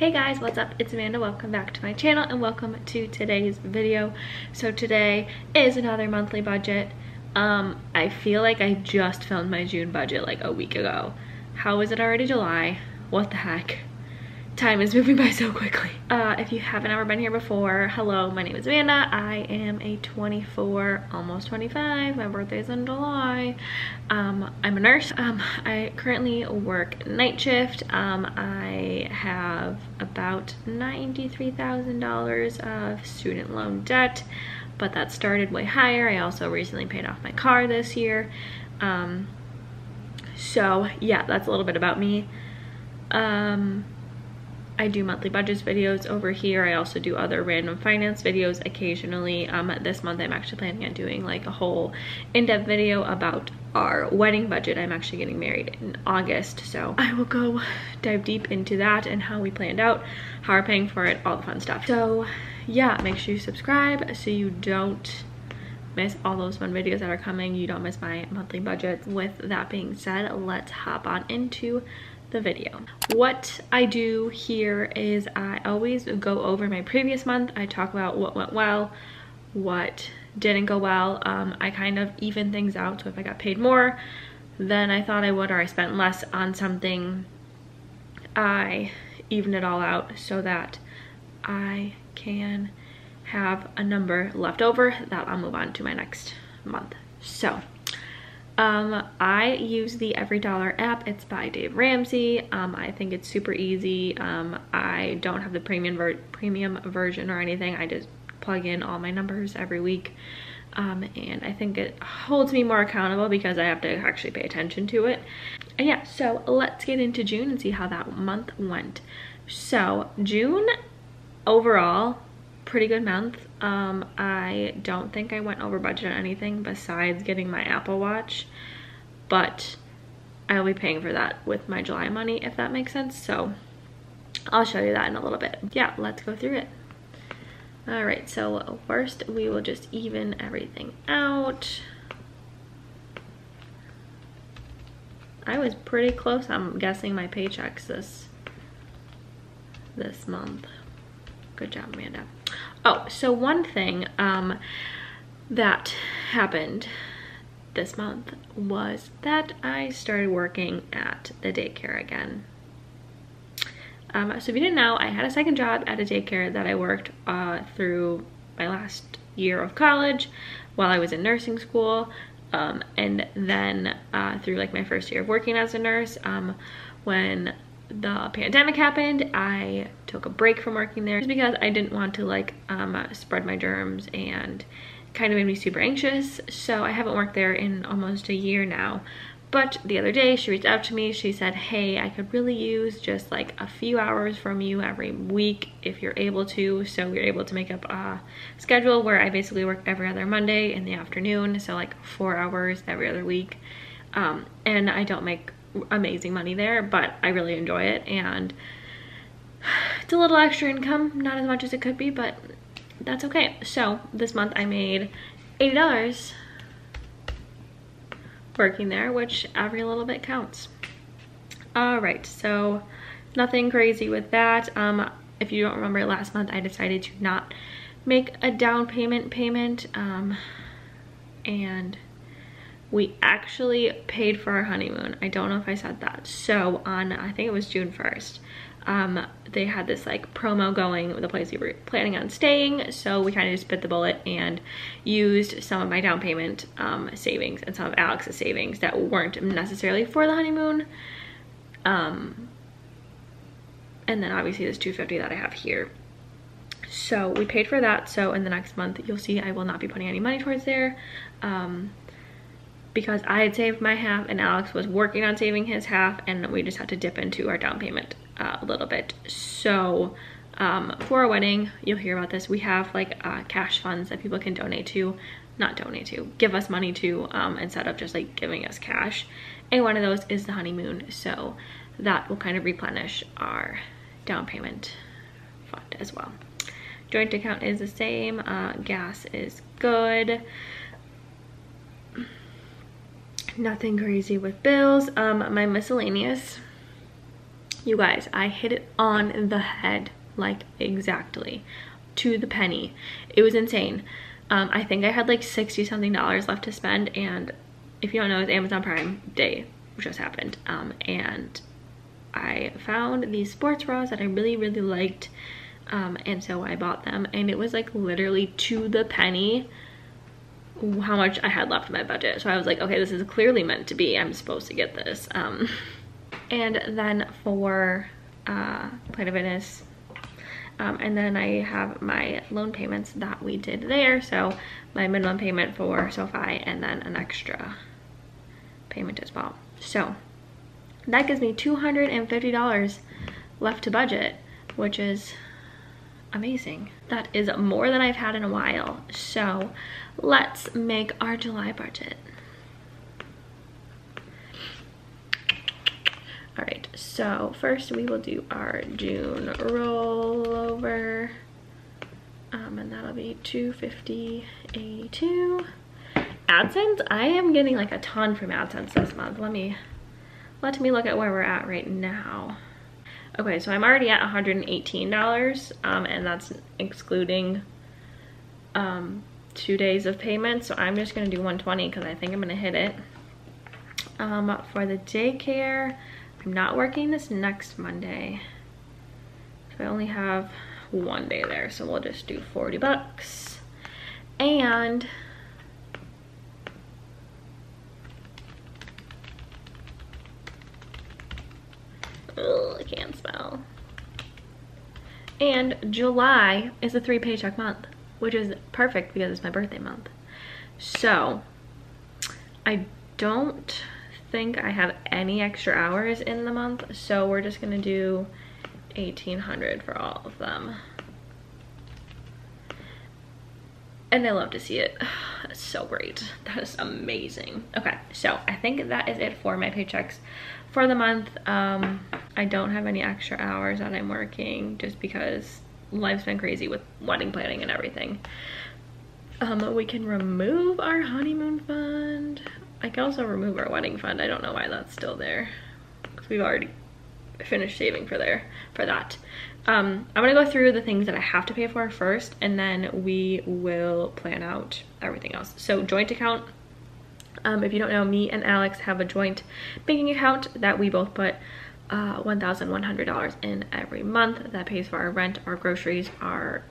Hey guys, what's up? It's Amanda. Welcome back to my channel and welcome to today's video. So today is another monthly budget. I feel like I just filmed my June budget like a week ago. How is it already July? What the heck? Time is moving by so quickly. If you haven't ever been here before, hello, my name is Amanda. I am a 24, almost 25. My birthday's in July. I'm a nurse. I currently work night shift. I have about $93,000 of student loan debt, but that started way higher. I also recently paid off my car this year. So yeah, that's a little bit about me. I do monthly budgets videos over here. I also do other random finance videos occasionally. This month I'm actually planning on doing like a whole in-depth video about our wedding budget. I'm actually getting married in August, so I will go dive deep into that and how we planned out, how we're paying for it, all the fun stuff. So yeah, make sure you subscribe so you don't miss all those fun videos that are coming. You don't miss my monthly budget. With that being said, let's hop on into the video. What I do here is I always go over my previous month. I talk about what went well, what didn't go well. I kind of even things out. So if I got paid more than I thought I would, or I spent less on something, I even it all out so that I can have a number left over that I'll move on to my next month. So I use the Every Dollar app. It's by Dave Ramsey. I think it's super easy. I don't have the premium version or anything. I just plug in all my numbers every week. And I think it holds me more accountable because I have to actually pay attention to it. And yeah, so let's get into June and see how that month went. So June overall, pretty good month. I don't think I went over budget on anything besides getting my Apple Watch, but I will be paying for that with my July money, if that makes sense. So I'll show you that in a little bit. Yeah, let's go through it. All right, so first we will just even everything out. I was pretty close. I'm guessing my paychecks this month. Good job, Amanda. Oh, so one thing that happened this month was that I started working at the daycare again. So if you didn't know, I had a second job at a daycare that I worked through my last year of college while I was in nursing school, and then through like my first year of working as a nurse. When the pandemic happened, I took a break from working there just because I didn't want to like spread my germs, and kind of made me super anxious. So I haven't worked there in almost a year now. But the other day she reached out to me. She said, hey, I could really use just like a few hours from you every week if you're able to. So we were able to make up a schedule where I basically work every other Monday in the afternoon. So like 4 hours every other week. And I don't make amazing money there, but I really enjoy it, and it's a little extra income, not as much as it could be, but that's okay. So this month I made $80 working there, which every little bit counts. All right, so nothing crazy with that. If you don't remember, last month I decided to not make a down payment, and we actually paid for our honeymoon. I don't know if I said that. So on, I think it was June 1st, they had this like promo going with the place we were planning on staying. So we kind of just bit the bullet and used some of my down payment savings and some of Alex's savings that weren't necessarily for the honeymoon. And then obviously this $250 that I have here. So we paid for that. So in the next month, you'll see I will not be putting any money towards there. Because I had saved my half and Alex was working on saving his half, and we just had to dip into our down payment a little bit. So for our wedding, you'll hear about this. We have like cash funds that people can donate to, give us money to, instead of just like giving us cash. And one of those is the honeymoon. So that will kind of replenish our down payment fund as well. Joint account is the same. Gas is good. Nothing crazy with bills. My miscellaneous You guys, I hit it on the head, like exactly to the penny. It was insane. I think I had like $60-something left to spend, and if you don't know, it's Amazon Prime Day, which just happened. And I found these sports bras that I really, really liked. And so I bought them, and it was like literally to the penny how much I had left in my budget. So I was like, okay, this is clearly meant to be. I'm supposed to get this. And then for Planet Fitness, and then I have my loan payments that we did there. So my minimum payment for SoFi, and then an extra payment as well. So that gives me $250 left to budget, which is amazing. That is more than I've had in a while. So let's make our July budget. All right, so first we will do our June rollover, and that'll be $250.82. AdSense, I am getting like a ton from AdSense this month. Let me look at where we're at right now. Okay, so I'm already at $118, and that's excluding 2 days of payment. So I'm just gonna do 120 because I think I'm gonna hit it. For the daycare, I'm not working this next Monday, so I only have 1 day there, so we'll just do 40 bucks. And ugh, I can't spell. And July is a 3 paycheck month, which is perfect because it's my birthday month. So I don't think I have any extra hours in the month, so we're just gonna do 1,800 for all of them, and I love to see it. It's so great. That is amazing. Okay, so I think that is it for my paychecks for the month. I don't have any extra hours that I'm working, just because life's been crazy with wedding planning and everything. We can remove our honeymoon fund. I can also remove our wedding fund. I don't know why that's still there, because we've already finished saving for that. I'm gonna go through the things that I have to pay for first, and then we will plan out everything else. So joint account, if you don't know, me and Alex have a joint banking account that we both put $1,100 in every month. That pays for our rent, our groceries, our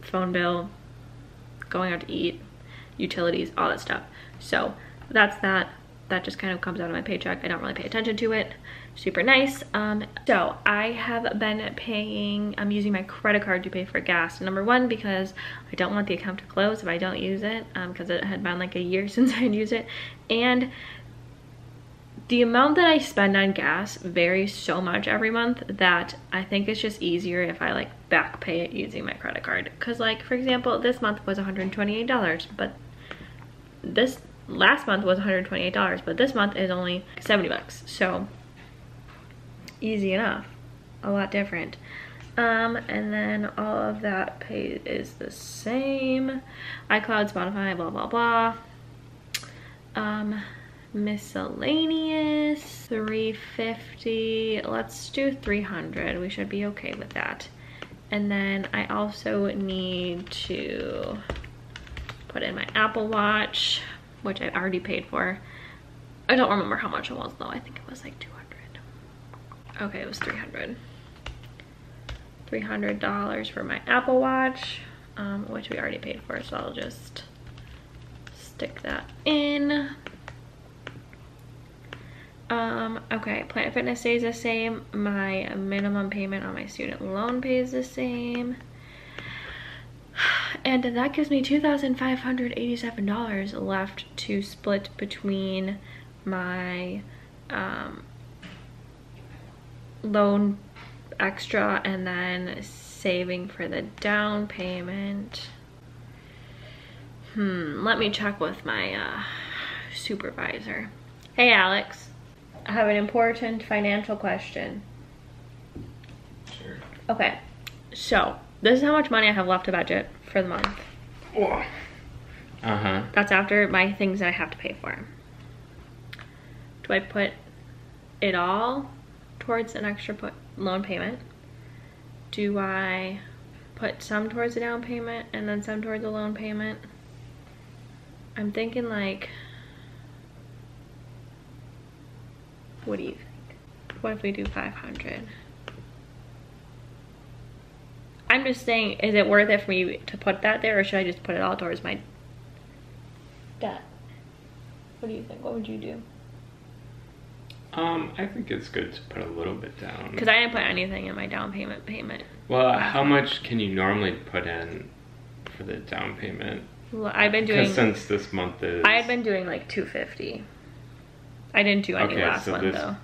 phone bill, going out to eat, utilities, all that stuff. So that's that. That just kind of comes out of my paycheck. I don't really pay attention to it. Super nice. So I have been paying, I'm using my credit card to pay for gas. Number one, because I don't want the account to close if I don't use it, because it had been like a year since I'd used it. And the amount that I spend on gas varies so much every month that I think it's just easier if I like back pay it using my credit card. Because like, for example, this month was $128, but this last month was $128, but this month is only 70 bucks. So easy enough, a lot different. And then all of that pay is the same. iCloud, Spotify, blah, blah, blah. Miscellaneous, $350. Let's do $300. We should be okay with that. And then I also need to put in my Apple Watch, which I've already paid for. I don't remember how much it was though. I think it was like $200. Okay, it was $300. $300 for my Apple Watch, which we already paid for, so I'll just stick that in. Okay, Planet Fitness stays the same. My minimum payment on my student loan pays the same. And that gives me $2,587 left to split between my loan extra and then saving for the down payment. Let me check with my supervisor. Hey, Alex. I have an important financial question. Sure. Okay, so this is how much money I have left to budget for the month. Uh-huh. That's after my things that I have to pay for. Do I put it all towards an extra loan payment? Do I put some towards a down payment and then some towards a loan payment? I'm thinking, like, what do you think? What if we do 500? I'm just saying, is it worth it for me to put that there, or should I just put it all towards my debt? What do you think? What would you do? I think it's good to put a little bit down. Because I didn't put anything in my down payment. Well, how much can you normally put in for the down payment? Well, I've been doing... Because since this month is... I had been doing like $250. I didn't do any last month, though.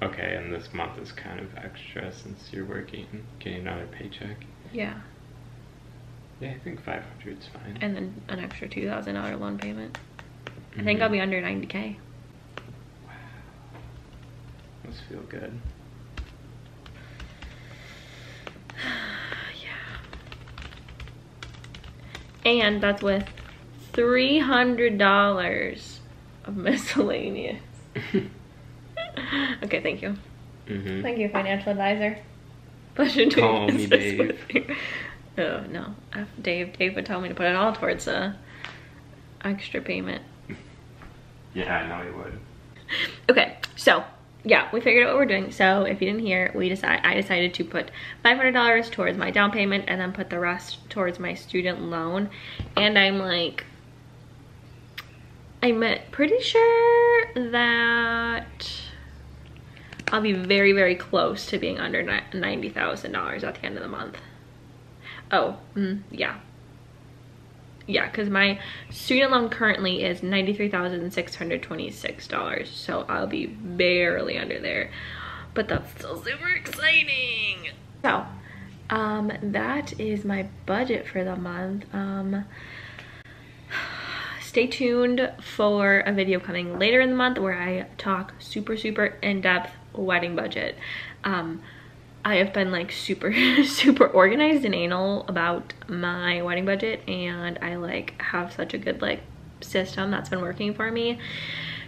Okay, and this month is kind of extra since you're working, getting another paycheck. Yeah. Yeah, I think 500 is fine. And then an extra $2,000 loan payment. I think I'll be under 90K. Wow. Must feel good. Yeah. And that's with $300 of miscellaneous. Okay, thank you. Thank you, financial advisor. Pleasure doing business with you. Oh, no. Dave would tell me to put it all towards a extra payment. Yeah, I know he would. Okay, so, yeah, we figured out what we're doing. So, if you didn't hear, I decided to put $500 towards my down payment and then put the rest towards my student loan. And I'm like, I'm pretty sure that I'll be very, very close to being under $90,000 at the end of the month. Oh, yeah. Yeah, because my student loan currently is $93,626, so I'll be barely under there. But that's still super exciting. So, that is my budget for the month. Stay tuned for a video coming later in the month where I talk super, super in-depth wedding budget. I have been like super, super organized and anal about my wedding budget, and I like have such a good like system that's been working for me.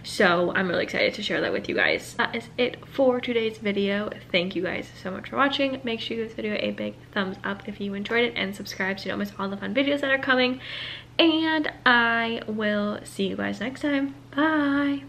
So I'm really excited to share that with you guys. That is it for today's video. Thank you guys so much for watching. Make sure you give this video a big thumbs up if you enjoyed it, and subscribe so you don't miss all the fun videos that are coming. And I will see you guys next time. Bye.